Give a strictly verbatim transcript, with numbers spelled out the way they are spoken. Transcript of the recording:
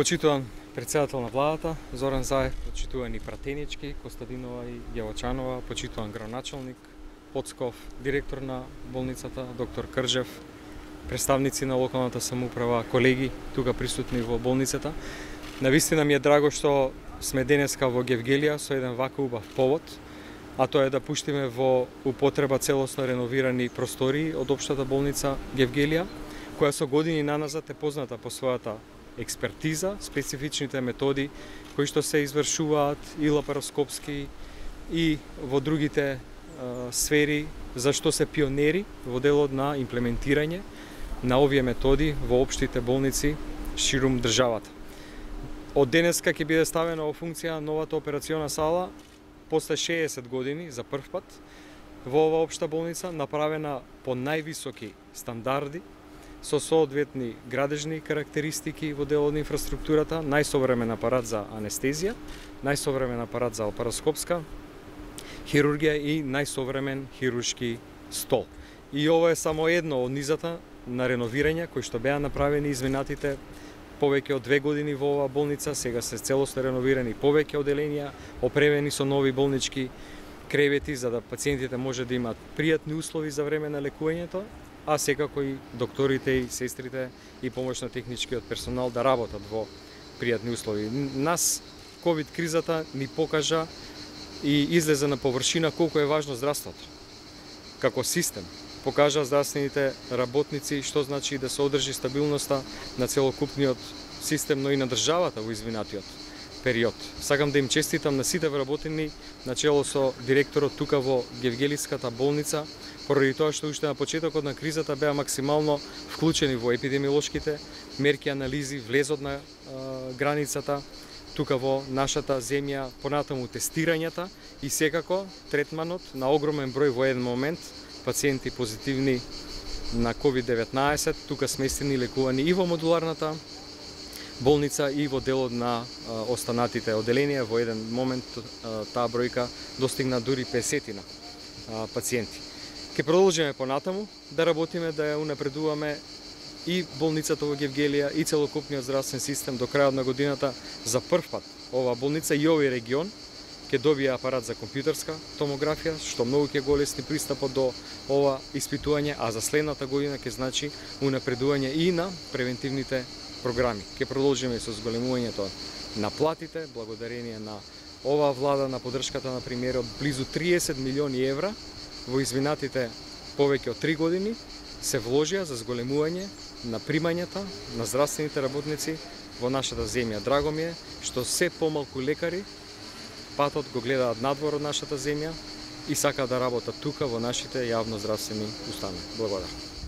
Почитуван председател на владата Зоран Заев, почитувани пратенички Костадинова и Јавочанова, почитуван градоначалник Поцков, директор на болницата доктор Кржев, представници на локалната самоуправа, колеги тука присутни во болницата. Навистина ми е драго што сме денеска во Гевгелија со еден вака убав повод, а тоа е да пуштиме во употреба целосно реновирани простории од Општата болница Гевгелија, која со години наназад е позната по својата експертиза, специфичните методи кои што се извршуваат и лапароскопски и во другите а, сфери, за што се пионери во делот на имплементирање на овие методи во општите болници ширум државата. Од денеска ќе биде ставена во функција новата операциона сала после шеесет години за прв пат во оваа општа болница, направена по највисоки стандарди, со соодветни градежни карактеристики во делот на инфраструктурата, најсовремен апарат за анестезија, најсовремен апарат за лапароскопска хирургија и најсовремен хируршки стол. И ова е само едно од низата на реновирања кои што беа направени изминатите повеќе од две години во оваа болница. Сега се целосно реновирани повеќе оделенија, опремени со нови болнички кревети за да пациентите може да имаат пријатни услови за време на лекувањето, а секако и докторите и сестрите и помошно-техничкиот персонал да работат во пријатни услови. Нас ковид-кризата ни покажа и излезе на површина колку е важно здравството како систем. Покажа здравствените работници што значи да се одржи стабилноста на целокупниот систем, но и на државата во извинатиот период. Сакам да им честитам на сите вработени, начело со директорот тука во Гевгелиската болница, поради тоа што уште на почетокот на кризата беа максимално вклучени во епидемиолошките мерки, анализи, влезот на а, границата тука во нашата земја, понатаму тестирањата и секако третманот на огромен број во еден момент пациенти позитивни на ковид деветнаесет, тука сместени лекувани и во модуларната болница и во делот на останатите оделенија. Во еден момент таа бројка достигна дури песетина пациенти. Ке продолжиме понатаму да работиме, да ја унапредуваме и болницата во Гевгелија и целокупниот здравствен систем. До крајот на годината за прв пат оваа болница и овој регион ќе добија апарат за компјутерска томографија, што многу ќе го лесни пристапот до ова испитување, а за следната година ќе значи унапредување и на превентивните програми. Ке продолжиме со зголемувањето на платите, благодарение на оваа влада, на поддршката на премиерот, близу триесет милиони евра во извинатите повеќе од три години се вложија за зголемување на примањата на здравствените работници во нашата земја. Драго ми е што се помалку лекари патот го гледаат надвор од нашата земја и сакаат да работат тука во нашите јавно здравствени установи. Благодарам.